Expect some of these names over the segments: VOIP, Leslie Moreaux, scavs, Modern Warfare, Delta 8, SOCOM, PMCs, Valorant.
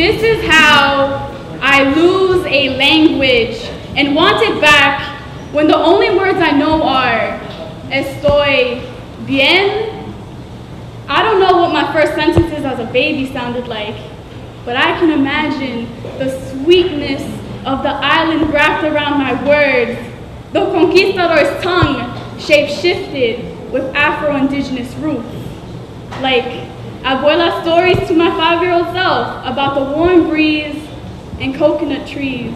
This is how I lose a language and want it back when the only words I know are estoy bien. I don't know what my first sentences as a baby sounded like, but I can imagine the sweetness of the island wrapped around my words, the conquistador's tongue shape-shifted with Afro-Indigenous roots. Like Abuela's stories to my 5-year-old self about the warm breeze and coconut trees,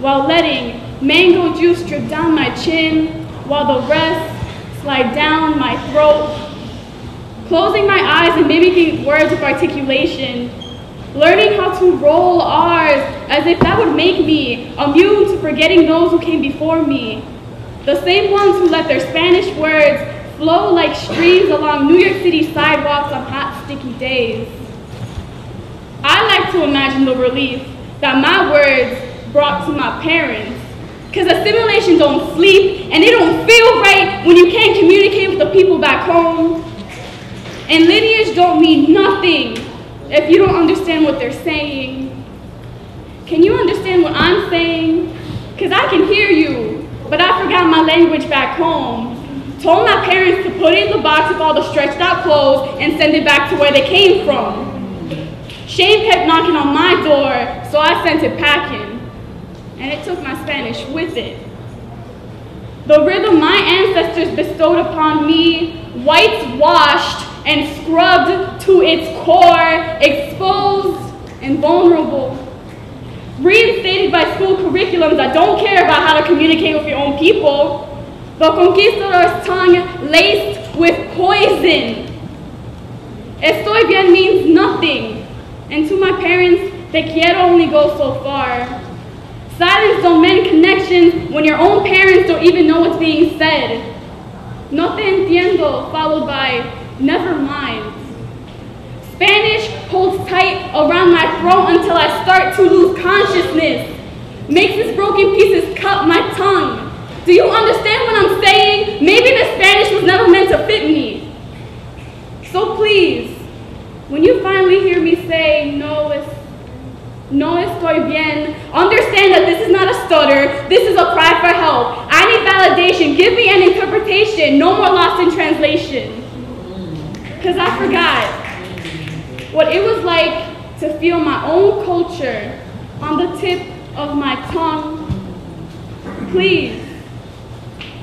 while letting mango juice drip down my chin, while the rest slide down my throat. Closing my eyes and mimicking words with articulation, learning how to roll R's as if that would make me immune to forgetting those who came before me. The same ones who let their Spanish words flow like streams along New York City sidewalks on hot, sticky days. I like to imagine the relief that my words brought to my parents, because assimilation don't sleep and it don't feel right when you can't communicate with the people back home. And lineage don't mean nothing if you don't understand what they're saying. Can you understand what I'm saying? Because I can hear you, but I forgot my language back home. Told my parents to put it in the box with all the stretched out clothes and send it back to where they came from. Shame kept knocking on my door, so I sent it packing. And it took my Spanish with it. The rhythm my ancestors bestowed upon me, whitewashed and scrubbed to its core, exposed and vulnerable. Reinstated by school curriculums that don't care about how to communicate with your own people. The conquistador's tongue laced with poison. Estoy bien means nothing. And to my parents, te quiero only goes so far. Silence don't mend connections when your own parents don't even know what's being said. No te entiendo, followed by never mind. Spanish holds tight around my throat until I start to lose consciousness. Makes its broken pieces cut my tongue. Do you understand what I'm saying? Maybe the Spanish was never meant to fit me. So please, when you finally hear me say, no estoy bien, understand that this is not a stutter, this is a cry for help. I need validation, give me an interpretation, no more lost in translation. Because I forgot what it was like to feel my own culture on the tip of my tongue. Please,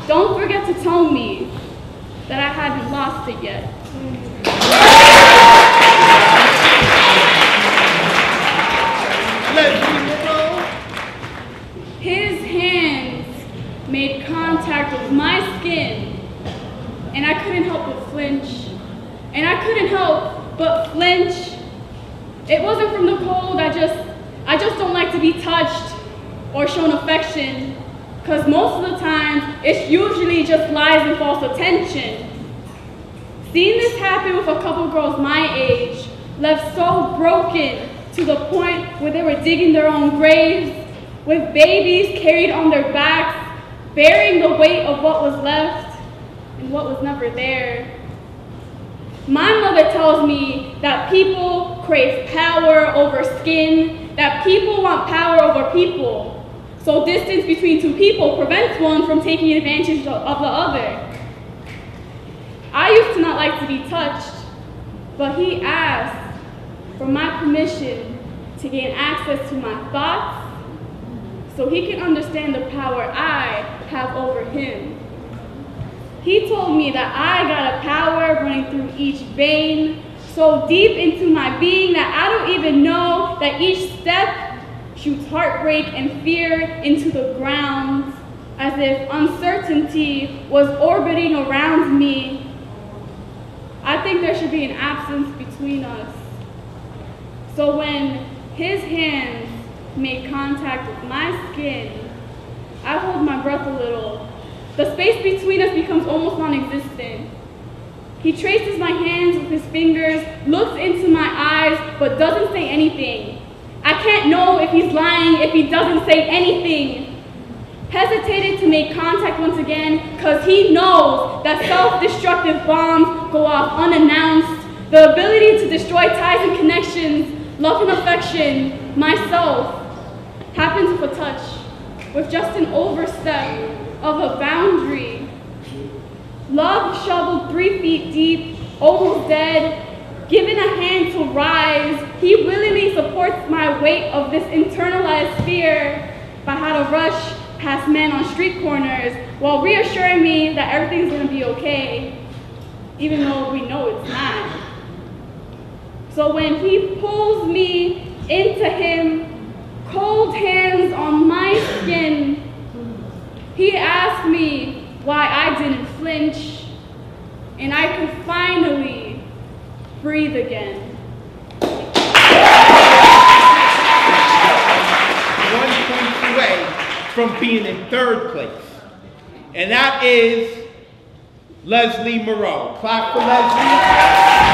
don't forget to tell me that I haven't lost it yet. His hands made contact with my skin, and I couldn't help but flinch. It wasn't from the cold, I just don't like to be touched or shown affection. Because most of the time, it's usually just lies and false attention. Seeing this happen with a couple girls my age left so broken to the point where they were digging their own graves, with babies carried on their backs, bearing the weight of what was left and what was never there. My mother tells me that people crave power over skin, that people want power over people. So distance between two people prevents one from taking advantage of the other. I used to not like to be touched, but he asked for my permission to gain access to my thoughts so he can understand the power I have over him. He told me that I got a power running through each vein, so deep into my being that I don't even know that each step shoots heartbreak and fear into the ground, as if uncertainty was orbiting around me. I think there should be an absence between us. So when his hands make contact with my skin, I hold my breath a little. The space between us becomes almost non-existent. He traces my hands with his fingers, looks into my eyes, but doesn't say anything. I can't know if he's lying if he doesn't say anything. Hesitated to make contact once again because he knows that self-destructive bombs go off unannounced. The ability to destroy ties and connections Love and affection, myself, happens with touch, with just an overstep of a boundary. Love shoveled 3 feet deep, almost dead, given a hand to rise. He willingly supports my weight of this internalized fear, but how to rush past men on street corners while reassuring me that everything's gonna be okay, even though we know it's not. So when he pulls me into him, cold hands on my skin, he asked me why I didn't flinch, and I could finally breathe again. 1 point away from being in third place, and that is Leslie Moreaux. Clap for Leslie.